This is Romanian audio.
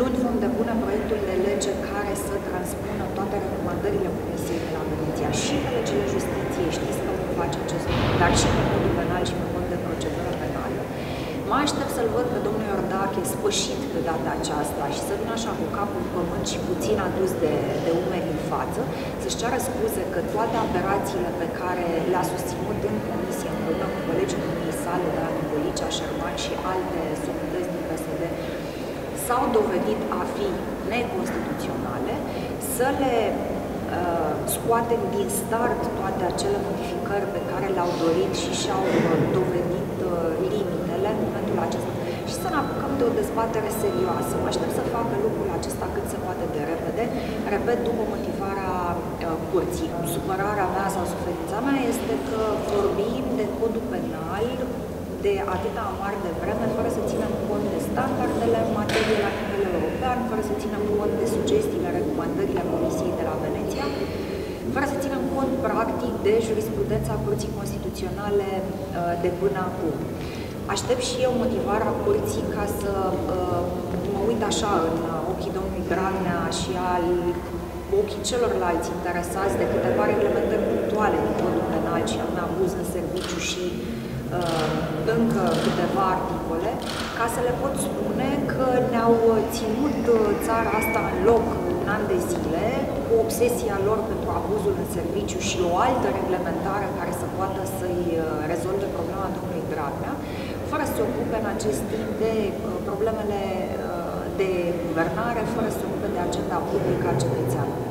Luni vom depune proiectul de lege care să transpună toate recomandările Comisiei de la Veneția și pe legile justiției, știți că vom face acest lucru, dar și pe codul penal și pe codul de procedură penală. Mă aștept să-l văd pe domnul Iordache spășit de data aceasta și să vină așa cu capul în pământ și puțin adus de umeri în față, să-și ceară scuze că toate aberațiile pe care le-a susținut în comisie împreună cu colegii sale de la Nicolicia, Șerman și alte subunități din PSD s-au dovedit a fi neconstituționale, să le scoatem din start toate acele modificări pe care le-au dorit și și-au dovedit limitele în momentul acesta și să ne apucăm de o dezbatere serioasă. Mă aștept să facă lucrul acesta cât se poate de repede, repet, după motivarea curții. Supărarea mea sau suferința mea este că vorbim de codul penal de atâta amar de vreme, fără să ținem cont de standardele în materie la nivel european, fără să ținem cont de sugestiile, recomandările Comisiei de la Veneția, fără să ținem cont, practic, de jurisprudența Curții Constituționale de până acum. Aștept și eu motivarea curții ca să mă uit așa în ochii domnului Dragnea și al ochii celorlalți interesați de câteva reglementări punctuale din codul penal și anume abuz în serviciu și încă câteva articole, ca să le pot spune că ne-au ținut țara asta în loc un an de zile, cu obsesia lor pentru abuzul în serviciu și o altă reglementare care să poată să-i rezolve problema domnului Dragnea, fără să se ocupe în acest timp de problemele de guvernare, fără să se ocupe de agenda publică a cetățeanului.